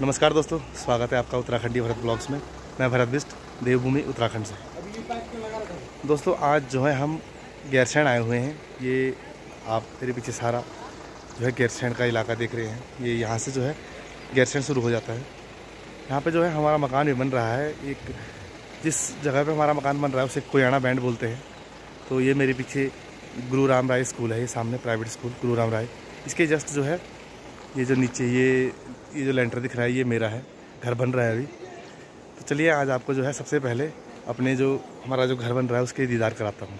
नमस्कार दोस्तों, स्वागत है आपका उत्तराखंडी भरत ब्लॉग्स में। मैं भरत बिष्ट, देवभूमि उत्तराखंड से। दोस्तों आज जो है हम गैरसैंण आए हुए हैं। ये आप मेरे पीछे सारा जो है गैरसैंण का इलाका देख रहे हैं। ये यहाँ से जो है गैरसैंण शुरू हो जाता है। यहाँ पे जो है हमारा मकान भी बन रहा है। एक जिस जगह पे हमारा मकान बन रहा है उसे कोयाड़ा बैंड बोलते हैं। तो ये मेरे पीछे गुरू राम राय स्कूल है, ये सामने प्राइवेट स्कूल गुरू राम राय। इसके जस्ट जो है ये जो नीचे ये जो लेंटर दिख रहा है ये मेरा है, घर बन रहा है अभी। तो चलिए आज आपको जो है सबसे पहले अपने जो हमारा जो घर बन रहा है उसके दीदार कराता हूँ।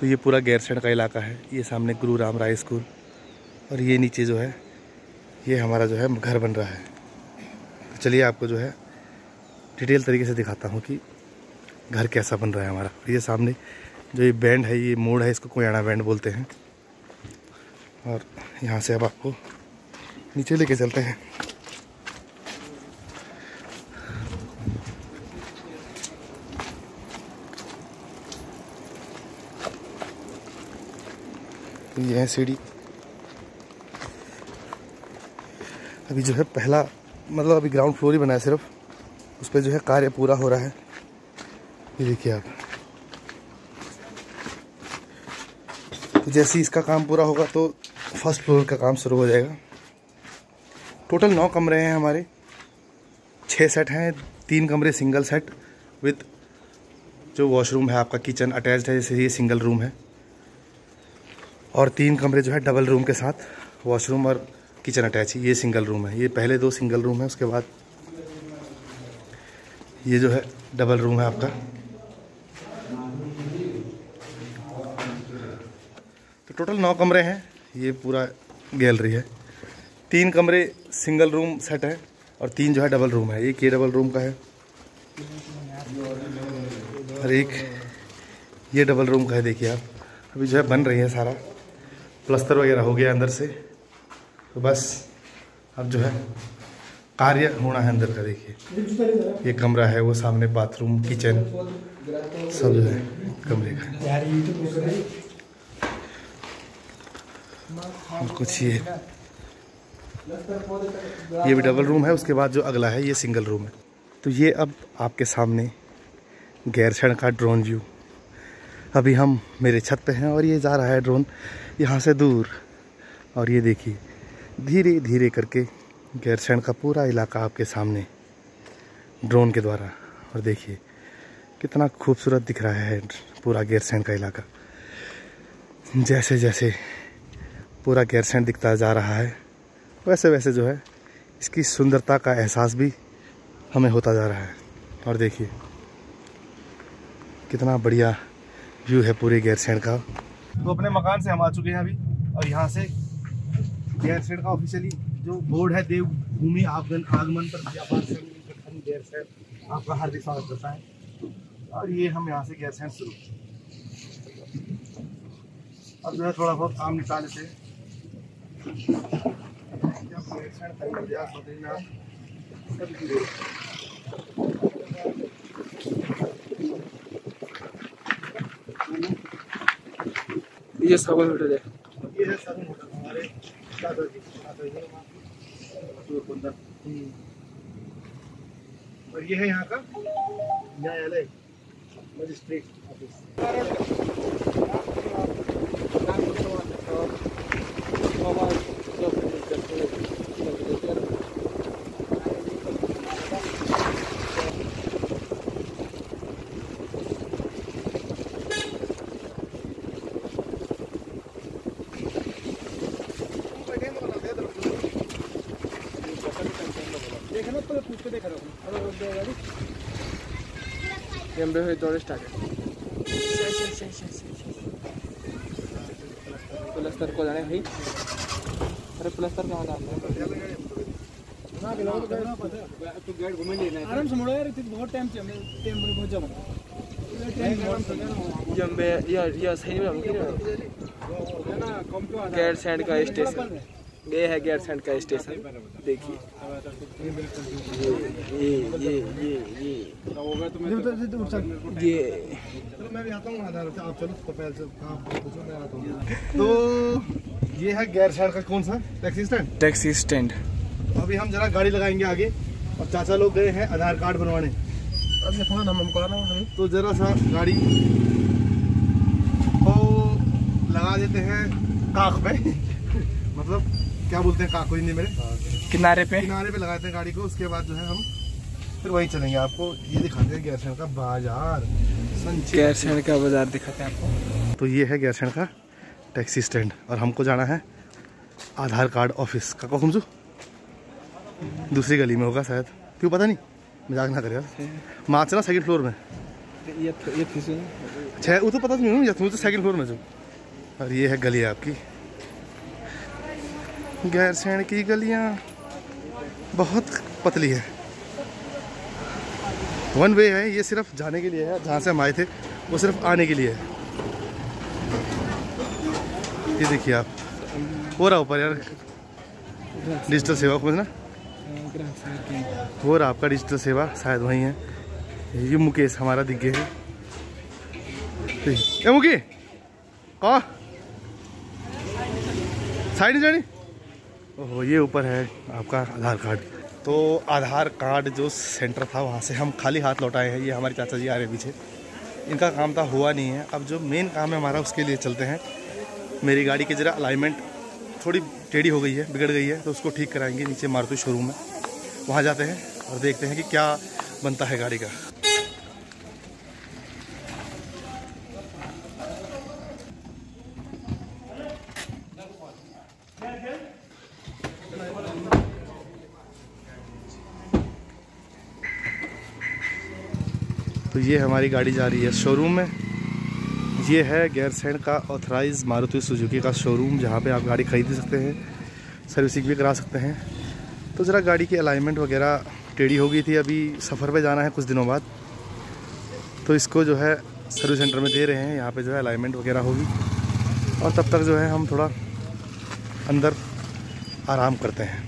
तो ये पूरा गैरसैंण का इलाका है। ये सामने गुरू राम राय स्कूल और ये नीचे जो है ये हमारा जो है घर बन रहा है। तो चलिए आपको जो है डिटेल तरीके से दिखाता हूँ कि घर कैसा बन रहा है हमारा। ये सामने जो ये बैंड है, ये मोड़ है, इसको कोयाड़ा बैंड बोलते हैं। और यहाँ से अब आपको नीचे लेके चलते हैं। तो ये है सीढ़ी। अभी जो है पहला मतलब अभी ग्राउंड फ्लोर ही बना है, सिर्फ उस पर जो है कार्य पूरा हो रहा है। ये देखिए आप। तो जैसे ही इसका काम पूरा होगा तो फर्स्ट फ्लोर का काम शुरू हो जाएगा। टोटल 9 कमरे हैं हमारे, 6 सेट हैं। 3 कमरे सिंगल सेट विथ जो वॉशरूम है आपका किचन अटैच्ड है, जैसे ये सिंगल रूम है। और 3 कमरे जो है डबल रूम के साथ वॉशरूम और किचन अटैच, ये सिंगल रूम है। ये पहले 2 सिंगल रूम है, उसके बाद ये जो है डबल रूम है आपका। तो टोटल 9 कमरे हैं। ये पूरा गैलरी है। 3 कमरे सिंगल रूम सेट है और 3 जो है डबल रूम है। एक ये डबल रूम का है और एक ये डबल रूम का है। देखिए आप, अभी जो है बन रही है, सारा प्लस्तर वगैरह हो गया अंदर से। तो बस अब जो है कार्य होना है अंदर का। देखिए ये कमरा है, वो सामने बाथरूम किचन सब जो है कमरे का। और कुछ ये भी डबल रूम है, उसके बाद जो अगला है ये सिंगल रूम है। तो ये अब आपके सामने गैरसैंण का ड्रोन व्यू। अभी हम मेरे छत पे हैं और ये जा रहा है ड्रोन यहाँ से दूर। और ये देखिए धीरे धीरे करके गैरसैंण का पूरा इलाका आपके सामने ड्रोन के द्वारा। और देखिए कितना खूबसूरत दिख रहा है पूरा गैरसैंण का इलाका। जैसे जैसे पूरा गैरसैंण दिखता जा रहा है वैसे वैसे जो है इसकी सुंदरता का एहसास भी हमें होता जा रहा है। और देखिए कितना बढ़िया व्यू है पूरे गैरसैंण का। तो अपने मकान से हम आ चुके हैं अभी और यहाँ से गैरसैंण का ऑफिशियली जो बोर्ड है देवभूमि आगमन पर गैरसैंण आपका हार्दिक स्वागत करता है। और ये हम यहाँ से गैरसैंण शुरू। अब जो है थोड़ा बहुत काम निकाल लेते। ये सगुन होटल है, ये है सगुन होटल हमारे दादा जी। और ये है यहाँ का न्यायालय मजिस्ट्रेट ऑफिस। प्लस्तर को जाने भाई। अरे प्लस्तर कहाँ था आपने? गैरसैंण का स्टेशन, ये है गैरसैंण का स्टेशन। देखिए तो ये है गैरसैंण का कौन सा टैक्सी स्टैंड। अब अभी हम जरा गाड़ी लगाएंगे आगे और चाचा लोग गए हैं आधार कार्ड बनवाने। तो जरा सा गाड़ी को लगा देते हैं काख पे मतलब क्या बोलते हैं काख को हिंदी में, किनारे पे लगाते हैं गाड़ी को। उसके बाद जो है हम फिर वहीं चलेंगे। आपको ये दिखाते हैं गैरसैंण का बाजार, गैरसैंण का बाजार दिखाते हैं आपको। तो ये है गैरसैंण का टैक्सी स्टैंड और हमको जाना है आधार कार्ड ऑफिस का कोमसू दूसरी गली में होगा शायद, क्यों पता नहीं, मजाक ना करेगा। मार्च ना सेकंड फ्लोर में छः वो तो पता नहीं हो तो सेकंड फ्लोर में जो। और ये है गली आपकी गैरसैंण की, गलियाँ बहुत पतली है, वन वे है। ये सिर्फ जाने के लिए है, जहाँ से हम आए थे वो सिर्फ आने के लिए है। ये देखिए आप हो रहा ऊपर यार डिजिटल सेवा को समझना, वो रहा आपका डिजिटल सेवा शायद वही है। ये मुकेश हमारा दिख गया है। ए मुके कहा साइड नहीं जानी। ओहो ये ऊपर है आपका आधार कार्ड। तो आधार कार्ड जो सेंटर था वहाँ से हम खाली हाथ लौट आए हैं। ये हमारे चाचा जी आ रहे पीछे, इनका काम था हुआ नहीं है। अब जो मेन काम है हमारा उसके लिए चलते हैं। मेरी गाड़ी की ज़रा अलाइनमेंट थोड़ी टेढ़ी हो गई है, बिगड़ गई है, तो उसको ठीक कराएंगे नीचे मारुति शोरूम में। वहाँ जाते हैं और देखते हैं कि क्या बनता है गाड़ी का। तो ये हमारी गाड़ी जा रही है शोरूम में। ये है गैरसैंण का ऑथराइज मारुति सुजुकी का शोरूम, जहाँ पे आप गाड़ी खरीद सकते हैं, सर्विसिंग भी करा सकते हैं। तो ज़रा गाड़ी की अलाइनमेंट वगैरह टेढ़ी हो गई थी। अभी सफ़र पे जाना है कुछ दिनों बाद, तो इसको जो है सर्विस सेंटर में दे रहे हैं। यहाँ पे जो है अलाइनमेंट वगैरह होगी और तब तक जो है हम थोड़ा अंदर आराम करते हैं।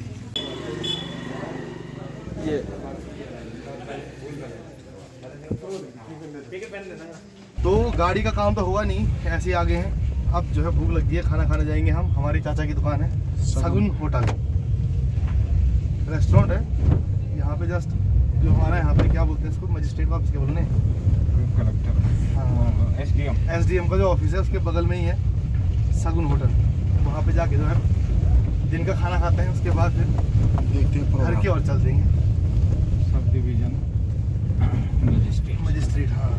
तो गाड़ी का काम तो हुआ नहीं, ऐसे आगे हैं। अब जो है भूख लग गई है, खाना खाने जाएंगे हम। हमारे चाचा की दुकान है सगुन होटल रेस्टोरेंट है यहाँ पे जस्ट जो हमारा यहाँ पे क्या बोलते हैं इसको, मजिस्ट्रेट का ऑफिस के बोलने, कलेक्टर एसडीएम का जो ऑफिस है उसके बगल में ही है सगुन होटल। वहाँ पे जाके जो है दिन का खाना खाते हैं, उसके बाद फिर देखते हैं घर की ओर चल देंगे। सब डिवीजन मजिस्ट्रेट हाँ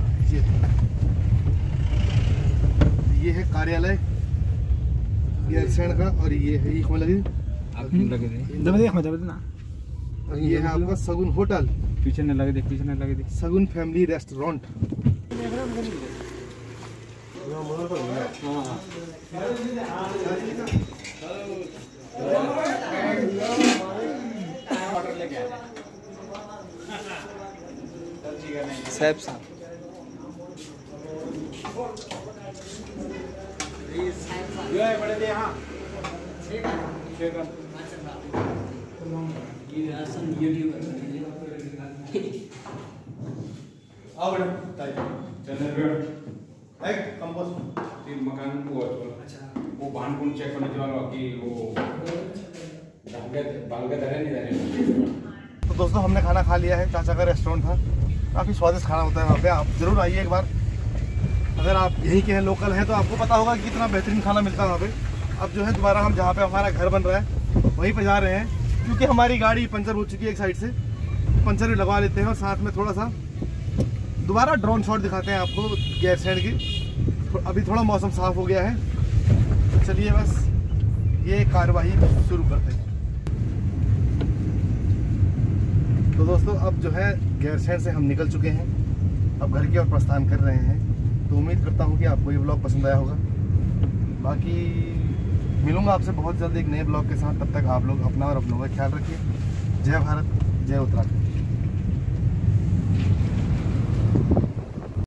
ये है कार्यालय गैरसैंण का। और ये है एक लगे ना, और ये है आपका सगुन होटल, पीछे न लगे देख, पीछे न लगे देख, सगुन फैमिली रेस्टोरेंट। तो दोस्तों हमने खाना खा लिया है, चाचा का रेस्टोरेंट था, काफ़ी स्वादिष्ट खाना होता है वहाँ पे। आप ज़रूर आइए एक बार, अगर आप यहीं के हैं लोकल हैं तो आपको पता होगा कि कितना बेहतरीन खाना मिलता है वहाँ पे। अब जो है दोबारा हम जहाँ पे हमारा घर बन रहा है वहीं पे जा रहे हैं, क्योंकि हमारी गाड़ी पंचर हो चुकी है एक साइड से, पंचर भी लगवा लेते हैं। और साथ में थोड़ा सा दोबारा ड्रोन शॉट दिखाते हैं आपको गैरसैंण की। अभी थोड़ा मौसम साफ़ हो गया है, तो चलिए बस ये कार्रवाई शुरू करते हैं। तो दोस्तों अब जो है गैरसैंण से हम निकल चुके हैं, अब घर की ओर प्रस्थान कर रहे हैं। तो उम्मीद करता हूं कि आपको ये ब्लॉग पसंद आया होगा। बाकी मिलूंगा आपसे बहुत जल्द एक नए ब्लॉग के साथ, तब तक आप लोग अपना और अपनों का ख्याल रखिए। जय भारत, जय उत्तराखंड।